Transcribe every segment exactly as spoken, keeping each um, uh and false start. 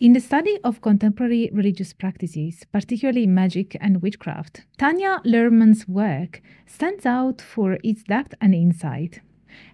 In the study of contemporary religious practices, particularly magic and witchcraft, Tanya Luhrmann's work stands out for its depth and insight.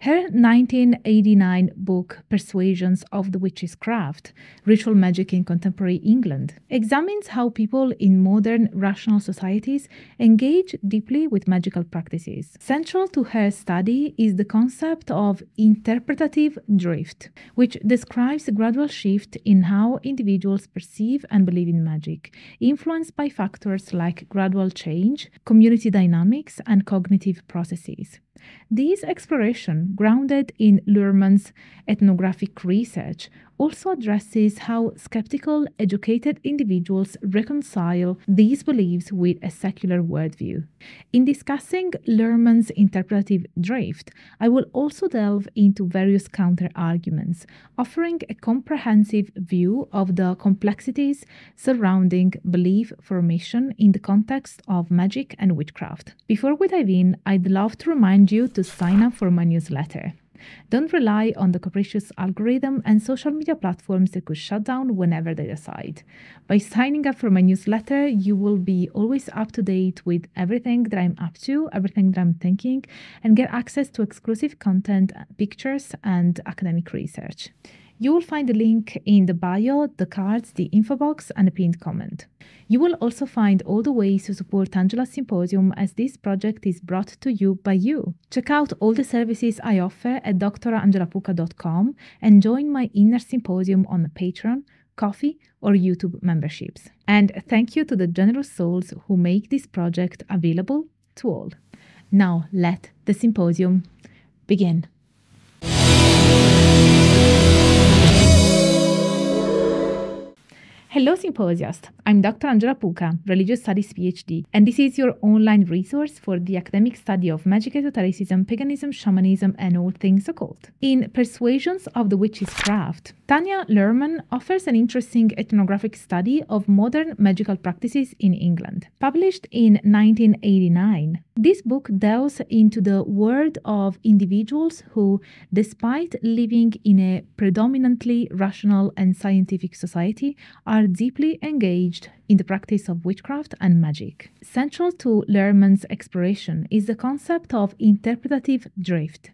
Her nineteen eighty-nine book, Persuasions of the Witch's Craft, Ritual Magic in Contemporary England, examines how people in modern rational societies engage deeply with magical practices. Central to her study is the concept of interpretative drift, which describes a gradual shift in how individuals perceive and believe in magic, influenced by factors like gradual change, community dynamics, and cognitive processes. These exploration, grounded in Luhrmann's ethnographic research, also addresses how skeptical, educated individuals reconcile these beliefs with a secular worldview. In discussing Luhrmann's interpretative drift, I will also delve into various counter-arguments, offering a comprehensive view of the complexities surrounding belief formation in the context of magic and witchcraft. Before we dive in, I'd love to remind you to sign up for my newsletter. Don't rely on the capricious algorithm and social media platforms that could shut down whenever they decide. By signing up for my newsletter, you will be always up to date with everything that I'm up to, everything that I'm thinking, and get access to exclusive content, pictures, and academic research. You will find the link in the bio, the cards, the info box, and a pinned comment. You will also find all the ways to support Angela's Symposium, as this project is brought to you by you. Check out all the services I offer at D R angela puca dot com and join my inner symposium on Patreon, Coffee, or YouTube memberships. And thank you to the generous souls who make this project available to all. Now let the symposium begin. Hello Symposiast, I'm Doctor Angela Puca, Religious Studies PhD, and this is your online resource for the academic study of magic, esotericism, paganism, shamanism, and all things occult. In Persuasions of the Witch's Craft, Tanya Luhrmann offers an interesting ethnographic study of modern magical practices in England. Published in nineteen eighty-nine, this book delves into the world of individuals who, despite living in a predominantly rational and scientific society, are deeply engaged in the practice of witchcraft and magic. Central to Luhrmann's exploration is the concept of interpretative drift,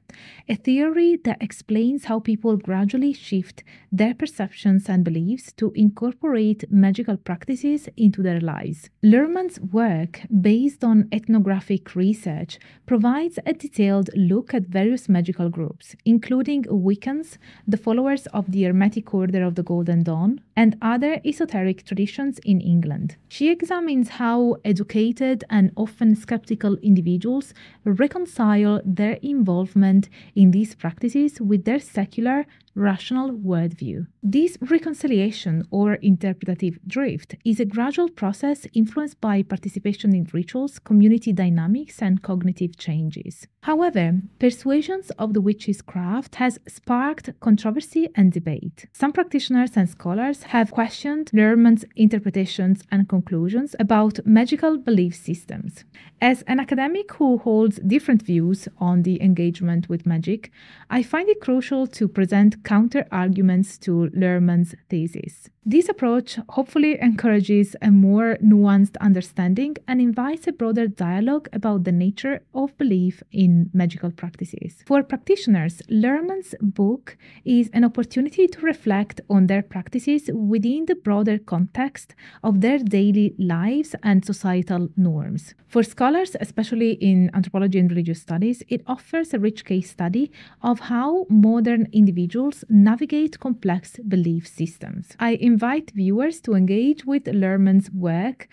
a theory that explains how people gradually shift their perceptions and beliefs to incorporate magical practices into their lives. Luhrmann's work, based on ethnographic research, provides a detailed look at various magical groups, including Wiccans, the followers of the Hermetic Order of the Golden Dawn, and other esoteric traditions in England. She examines how educated and often skeptical individuals reconcile their involvement in these practices with their secular, rational worldview. This reconciliation, or interpretative drift, is a gradual process influenced by participation in rituals, community dynamics, and cognitive changes. However, Persuasions of the Witch's Craft has sparked controversy and debate. Some practitioners and scholars have questioned Luhrmann's interpretations and conclusions about magical belief systems. As an academic who holds different views on the engagement with magic, I find it crucial to present counter-arguments to Luhrmann's thesis. This approach hopefully encourages a more nuanced understanding and invites a broader dialogue about the nature of belief in magical practices. For practitioners, Luhrmann's book is an opportunity to reflect on their practices within the broader context of their daily lives and societal norms. For scholars, especially in anthropology and religious studies, it offers a rich case study of how modern individuals navigate complex belief systems. I invite viewers to engage with Luhrmann's work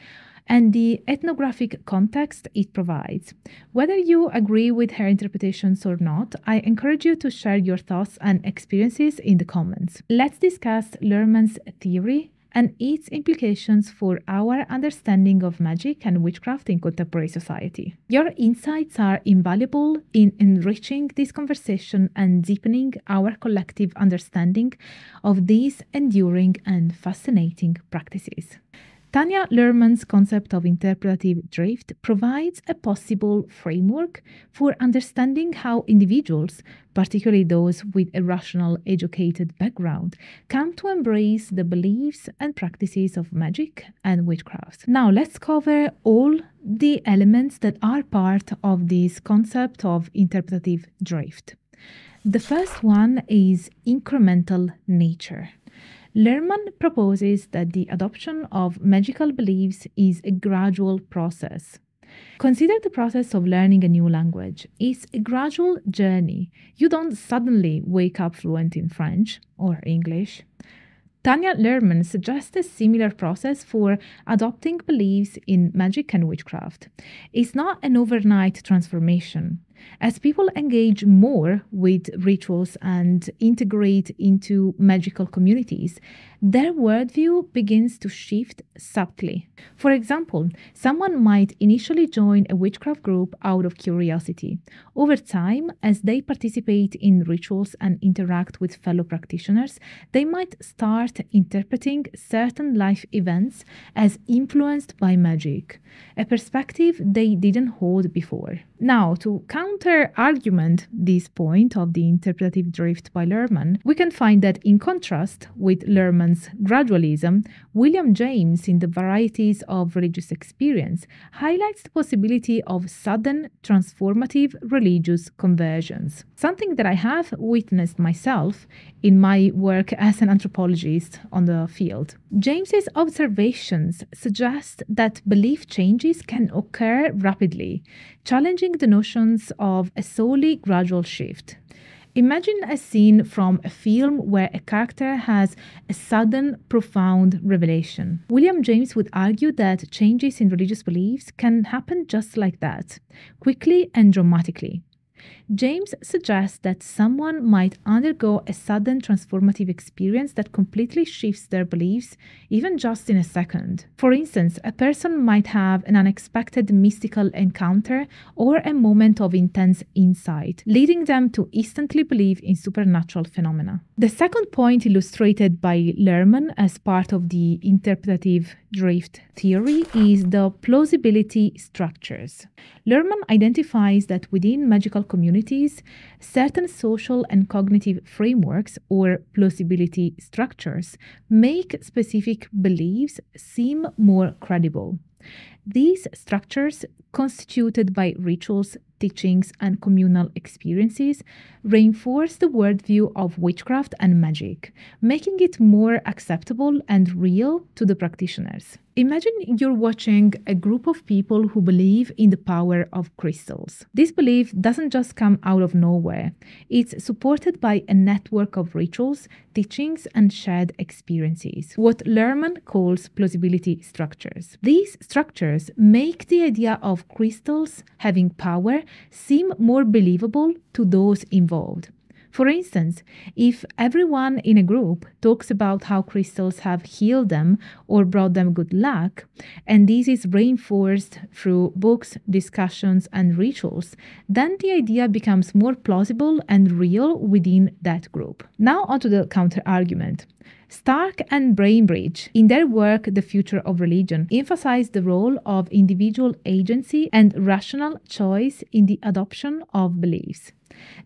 and the ethnographic context it provides. Whether you agree with her interpretations or not, I encourage you to share your thoughts and experiences in the comments. Let's discuss Luhrmann's theory and its implications for our understanding of magic and witchcraft in contemporary society. Your insights are invaluable in enriching this conversation and deepening our collective understanding of these enduring and fascinating practices. Tanya Luhrmann's concept of interpretative drift provides a possible framework for understanding how individuals, particularly those with a rational, educated background, come to embrace the beliefs and practices of magic and witchcraft. Now let's cover all the elements that are part of this concept of interpretative drift. The first one is incremental nature. Luhrmann proposes that the adoption of magical beliefs is a gradual process. Consider the process of learning a new language. It's a gradual journey. You don't suddenly wake up fluent in French or English. Tanya Luhrmann suggests a similar process for adopting beliefs in magic and witchcraft. It's not an overnight transformation. As people engage more with rituals and integrate into magical communities, their worldview begins to shift subtly. For example, someone might initially join a witchcraft group out of curiosity. Over time, as they participate in rituals and interact with fellow practitioners, they might start interpreting certain life events as influenced by magic, a perspective they didn't hold before. Now, to counter-argument this point of the interpretative drift by Luhrmann, we can find that in contrast with Luhrmann's gradualism, William James in The Varieties of Religious Experience highlights the possibility of sudden transformative religious conversions, something that I have witnessed myself in my work as an anthropologist on the field. James's observations suggest that belief changes can occur rapidly, challenging the notions of a solely gradual shift. Imagine a scene from a film where a character has a sudden, profound revelation. William James would argue that changes in religious beliefs can happen just like that, quickly and dramatically. James suggests that someone might undergo a sudden transformative experience that completely shifts their beliefs, even just in a second. For instance, a person might have an unexpected mystical encounter or a moment of intense insight, leading them to instantly believe in supernatural phenomena. The second point illustrated by Luhrmann as part of the interpretative drift theory is the plausibility structures. Luhrmann identifies that within magical communities, certain social and cognitive frameworks or plausibility structures make specific beliefs seem more credible. These structures, constituted by rituals, teachings, and communal experiences, reinforce the worldview of witchcraft and magic, making it more acceptable and real to the practitioners. Imagine you're watching a group of people who believe in the power of crystals. This belief doesn't just come out of nowhere. It's supported by a network of rituals, teachings, and shared experiences, what Luhrmann calls plausibility structures. These structures make the idea of crystals having power seem more believable to those involved. For instance, if everyone in a group talks about how crystals have healed them or brought them good luck, and this is reinforced through books, discussions, and rituals, then the idea becomes more plausible and real within that group. Now onto the counter-argument. Stark and Bainbridge, in their work The Future of Religion, emphasized the role of individual agency and rational choice in the adoption of beliefs.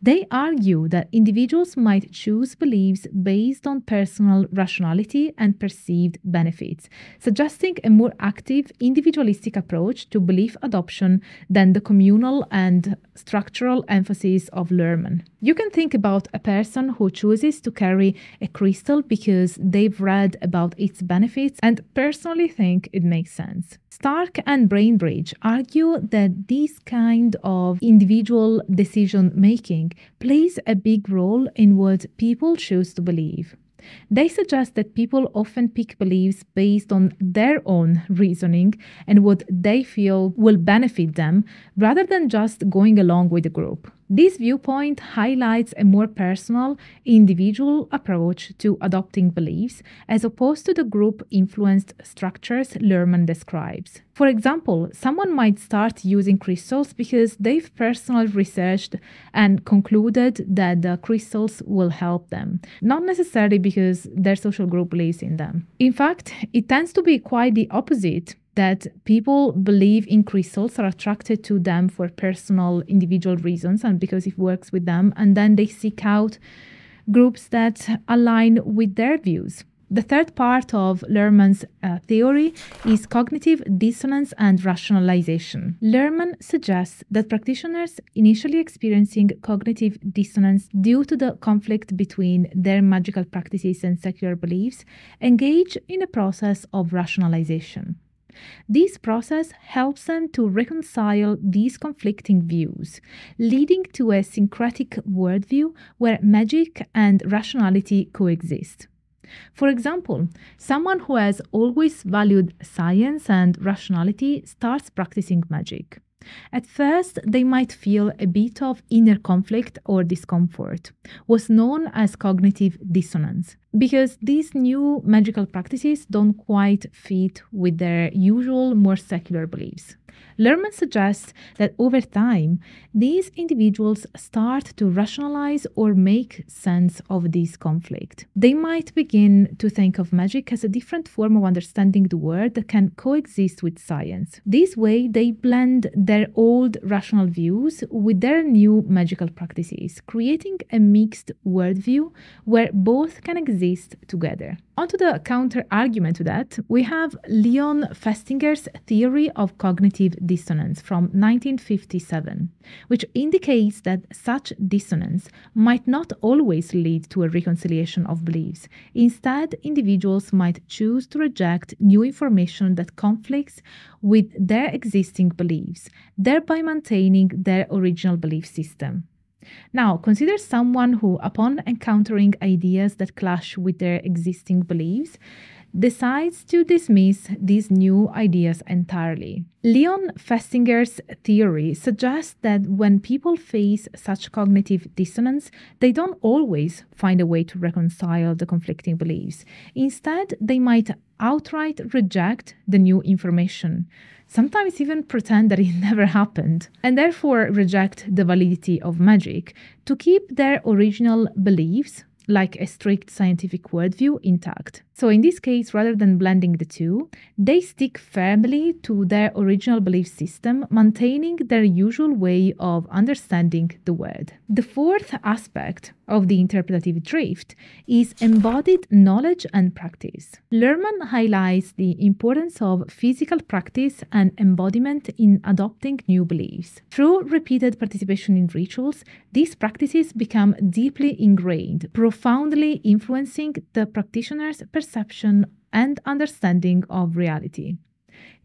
They argue that individuals might choose beliefs based on personal rationality and perceived benefits, suggesting a more active, individualistic approach to belief adoption than the communal and structural emphasis of Luhrmann. You can think about a person who chooses to carry a crystal because they've read about its benefits and personally think it makes sense. Stark and Bainbridge argue that this kind of individual decision-making plays a big role in what people choose to believe. They suggest that people often pick beliefs based on their own reasoning and what they feel will benefit them, rather than just going along with the group. This viewpoint highlights a more personal, individual approach to adopting beliefs, as opposed to the group-influenced structures Luhrmann describes. For example, someone might start using crystals because they've personally researched and concluded that the crystals will help them, not necessarily because their social group believes in them. In fact, it tends to be quite the opposite, that people believe in crystals, are attracted to them for personal, individual reasons and because it works with them, and then they seek out groups that align with their views. The third part of Luhrmann's uh, theory is cognitive dissonance and rationalization. Luhrmann suggests that practitioners initially experiencing cognitive dissonance due to the conflict between their magical practices and secular beliefs engage in a process of rationalization. This process helps them to reconcile these conflicting views, leading to a syncretic worldview where magic and rationality coexist. For example, someone who has always valued science and rationality starts practicing magic. At first, they might feel a bit of inner conflict or discomfort, what's known as cognitive dissonance, because these new magical practices don't quite fit with their usual, more secular beliefs. Luhrmann suggests that over time, these individuals start to rationalize or make sense of this conflict. They might begin to think of magic as a different form of understanding the world that can coexist with science. This way, they blend their old rational views with their new magical practices, creating a mixed worldview where both can exist together. Onto the counter-argument to that, we have Leon Festinger's theory of cognitive dissonance from nineteen fifty-seven, which indicates that such dissonance might not always lead to a reconciliation of beliefs. Instead, individuals might choose to reject new information that conflicts with their existing beliefs, thereby maintaining their original belief system. Now, consider someone who, upon encountering ideas that clash with their existing beliefs, decides to dismiss these new ideas entirely. Leon Festinger's theory suggests that when people face such cognitive dissonance, they don't always find a way to reconcile the conflicting beliefs. Instead, they might outright reject the new information, sometimes even pretend that it never happened, and therefore reject the validity of magic to keep their original beliefs, like a strict scientific worldview, intact. So in this case, rather than blending the two, they stick firmly to their original belief system, maintaining their usual way of understanding the world. The fourth aspect of the interpretative drift is embodied knowledge and practice. Luhrmann highlights the importance of physical practice and embodiment in adopting new beliefs. Through repeated participation in rituals, these practices become deeply ingrained, profoundly influencing the practitioner's perception and understanding of reality.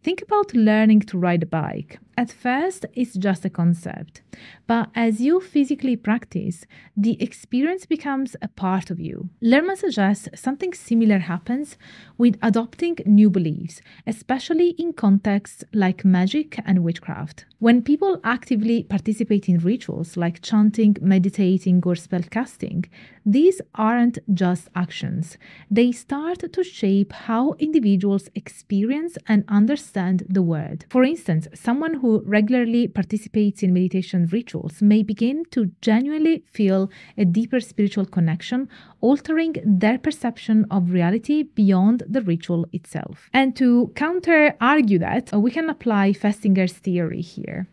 Think about learning to ride a bike. At first, it's just a concept, but as you physically practice, the experience becomes a part of you. Luhrmann suggests something similar happens with adopting new beliefs, especially in contexts like magic and witchcraft. When people actively participate in rituals like chanting, meditating, or spellcasting, these aren't just actions. They start to shape how individuals experience and understand the word. For instance, someone who regularly participates in meditation rituals may begin to genuinely feel a deeper spiritual connection, altering their perception of reality beyond the ritual itself. And to counter-argue that, we can apply Festinger's theory here.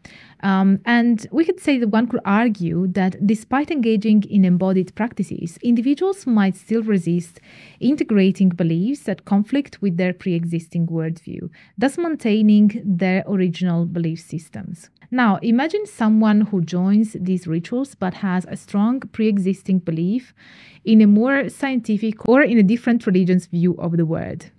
Um, and we could say that one could argue that despite engaging in embodied practices, individuals might still resist integrating beliefs that conflict with their pre-existing worldview, thus maintaining their original belief systems. Now, imagine someone who joins these rituals but has a strong pre-existing belief in a more scientific or in a different religion's view of the world.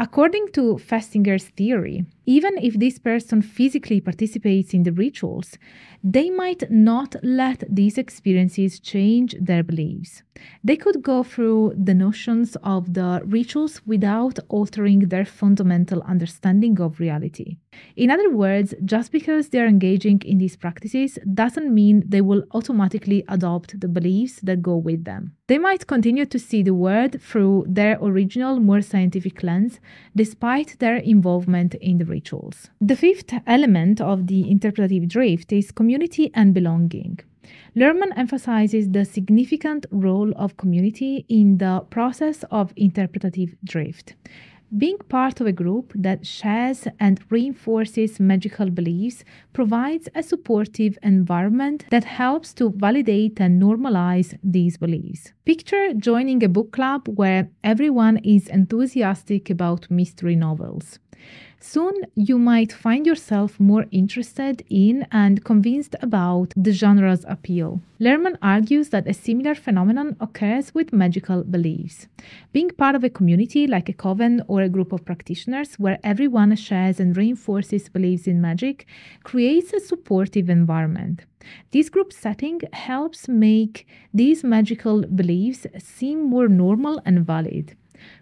According to Festinger's theory, even if this person physically participates in the rituals, they might not let these experiences change their beliefs. They could go through the notions of the rituals without altering their fundamental understanding of reality. In other words, just because they're engaging in these practices doesn't mean they will automatically adopt the beliefs that go with them. They might continue to see the world through their original, more scientific lens, despite their involvement in the rituals. The fifth element of the interpretative drift is community and belonging. Luhrmann emphasizes the significant role of community in the process of interpretative drift. Being part of a group that shares and reinforces magical beliefs provides a supportive environment that helps to validate and normalize these beliefs. Picture joining a book club where everyone is enthusiastic about mystery novels. Soon, you might find yourself more interested in and convinced about the genre's appeal. Luhrmann argues that a similar phenomenon occurs with magical beliefs. Being part of a community, like a coven or a group of practitioners, where everyone shares and reinforces beliefs in magic, creates a supportive environment. This group setting helps make these magical beliefs seem more normal and valid.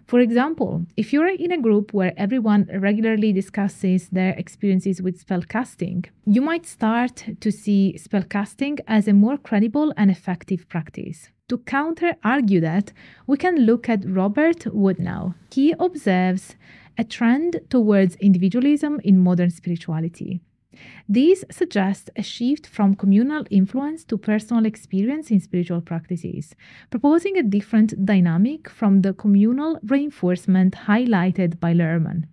For example, if you're in a group where everyone regularly discusses their experiences with spellcasting, you might start to see spellcasting as a more credible and effective practice. To counter-argue that, we can look at Robert Wuthnow. He observes a trend towards individualism in modern spirituality. This suggests a shift from communal influence to personal experience in spiritual practices, proposing a different dynamic from the communal reinforcement highlighted by Luhrmann.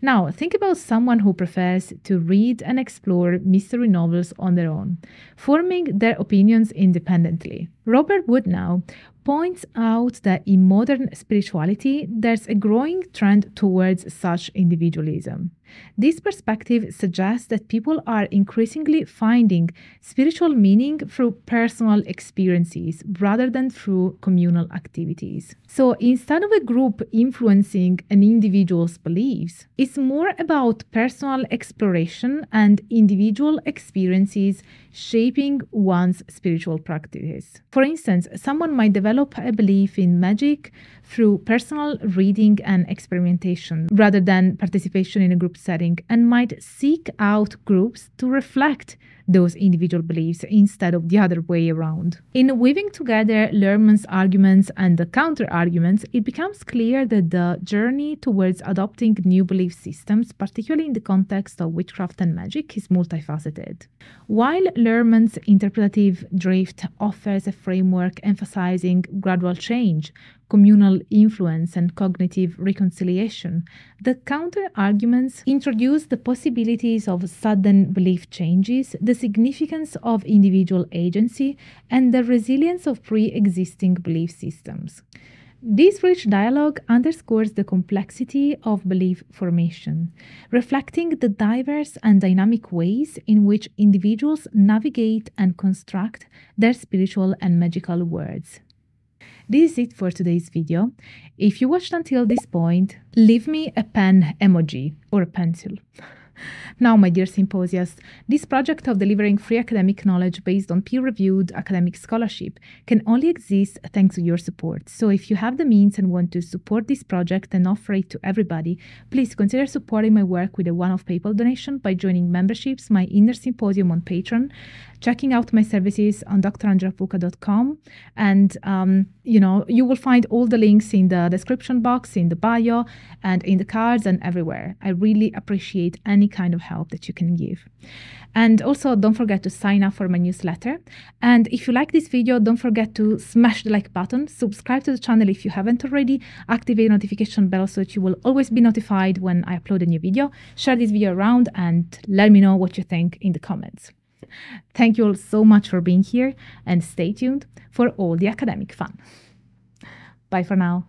Now, think about someone who prefers to read and explore mystery novels on their own, forming their opinions independently. Robert Wuthnow points out that in modern spirituality, there's a growing trend towards such individualism. This perspective suggests that people are increasingly finding spiritual meaning through personal experiences rather than through communal activities. So instead of a group influencing an individual's beliefs, it's more about personal exploration and individual experiences shaping one's spiritual practices. For instance, someone might develop a belief in magic through personal reading and experimentation rather than participation in a group setting, and might seek out groups to reflect those individual beliefs instead of the other way around. In weaving together Luhrmann's arguments and the counter-arguments, it becomes clear that the journey towards adopting new belief systems, particularly in the context of witchcraft and magic, is multifaceted. While Luhrmann's interpretative drift offers a framework emphasizing gradual change, communal influence, and cognitive reconciliation, the counter-arguments introduce the possibilities of sudden belief changes, the significance of individual agency, and the resilience of pre-existing belief systems. This rich dialogue underscores the complexity of belief formation, reflecting the diverse and dynamic ways in which individuals navigate and construct their spiritual and magical worlds. This is it for today's video. If you watched until this point, leave me a pen emoji or a pencil. Now, my dear symposiasts, this project of delivering free academic knowledge based on peer-reviewed academic scholarship can only exist thanks to your support. So if you have the means and want to support this project and offer it to everybody, please consider supporting my work with a one-off PayPal donation by joining memberships, my inner symposium on Patreon, checking out my services on D R angela puca dot com, and um, you know, you will find all the links in the description box, in the bio, and in the cards, and everywhere. I really appreciate any kind of help that you can give. And also, don't forget to sign up for my newsletter. And if you like this video, don't forget to smash the like button, subscribe to the channel if you haven't already, activate the notification bell so that you will always be notified when I upload a new video, share this video around, and let me know what you think in the comments. Thank you all so much for being here, and stay tuned for all the academic fun. Bye for now.